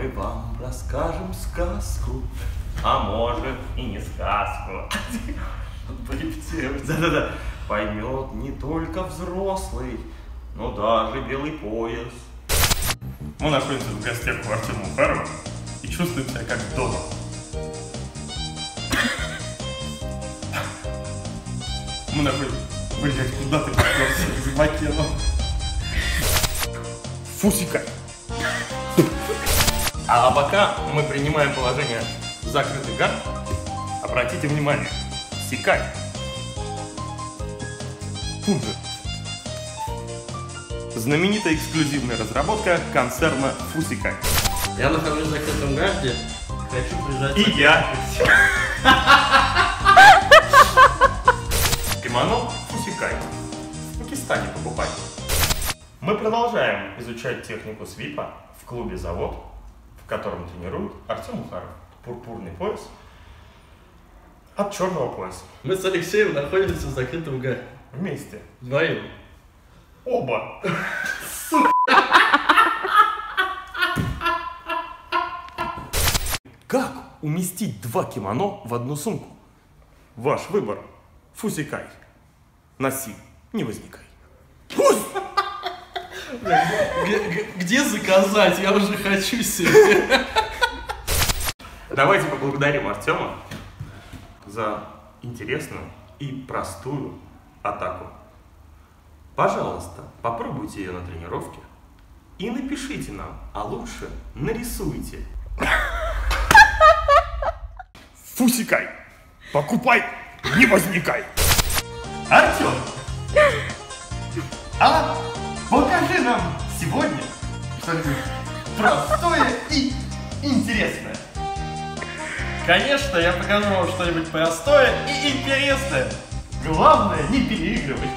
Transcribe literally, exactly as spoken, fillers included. мы вам расскажем сказку. А может и не сказку. Да-да-да. Поймет не только взрослый, но даже белый пояс. Мы находимся в гостях у Артема Ухарова и чувствуем себя как дома. Мы находимся... Блять, куда ты попёрся? За макеном. Фусикай. А пока мы принимаем положение закрытый гад, обратите внимание. Фусикай. Фунзе. Знаменитая эксклюзивная разработка концерна Фусикай. Я нахожусь в закрытом гарде, хочу прижать... И закрытый. Я! Кимоно Фусикай. В Пакистане покупай. Мы продолжаем изучать технику свипа в клубе «Завод», в котором тренирует Артем Ухаров. Пурпурный пояс от черного пояса. Мы с Алексеем находимся в закрытом гарде. Вместе. Вдвоем. Оба! Сука! Как уместить два кимоно в одну сумку? Ваш выбор. Фусикай. Носи, не возникай. Где заказать? Я уже хочу себе. Давайте поблагодарим Артема за интересную и простую атаку. Пожалуйста, попробуйте ее на тренировке и напишите нам, а лучше нарисуйте. Фусикай, покупай, не возникай. Артем, а покажи нам сегодня что-нибудь простое и интересное. Конечно, я покажу вам что-нибудь простое и интересное. Главное не переигрывать.